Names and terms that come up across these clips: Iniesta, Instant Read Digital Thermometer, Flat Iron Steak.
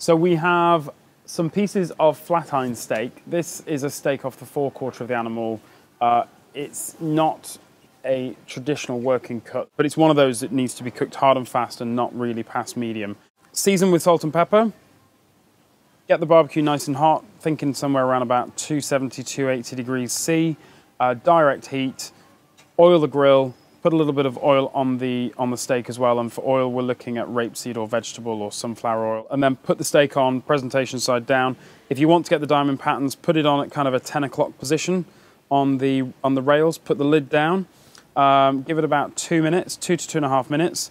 So we have some pieces of flat iron steak. This is a steak off the forequarter of the animal. It's not a traditional working cut, but it's one of those that needs to be cooked hard and fast and not really past medium. Season with salt and pepper. Get the barbecue nice and hot, thinking somewhere around about 270, 280 degrees C, direct heat. Oil the grill, put a little bit of oil on the steak as well, and for oil we're looking at rapeseed or vegetable or sunflower oil, and then put the steak on, presentation side down. If you want to get the diamond patterns, put it on at kind of a 10 o'clock position on the rails, put the lid down, give it about 2 minutes, 2 to 2.5 minutes.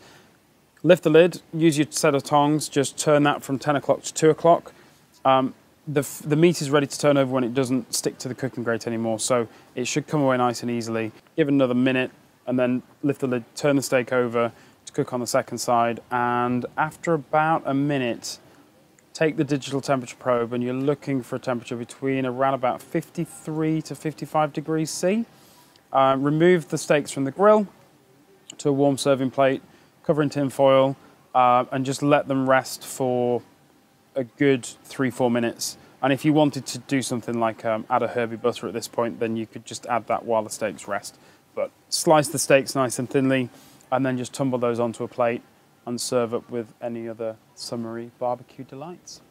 Lift the lid, use your set of tongs, just turn that from 10 o'clock to 2 o'clock. The meat is ready to turn over when it doesn't stick to the cooking grate anymore, so it should come away nice and easily. Give it another minute and then lift the lid, turn the steak over to cook on the second side, and after about a minute, take the digital temperature probe and you're looking for a temperature between around about 53 to 55 degrees C. Remove the steaks from the grill to a warm serving plate, cover in tin foil, and just let them rest for a good 3-4 minutes. And if you wanted to do something like add a herby butter at this point, then you could just add that while the steaks rest. But slice the steaks nice and thinly, and then just tumble those onto a plate and serve up with any other summery barbecue delights.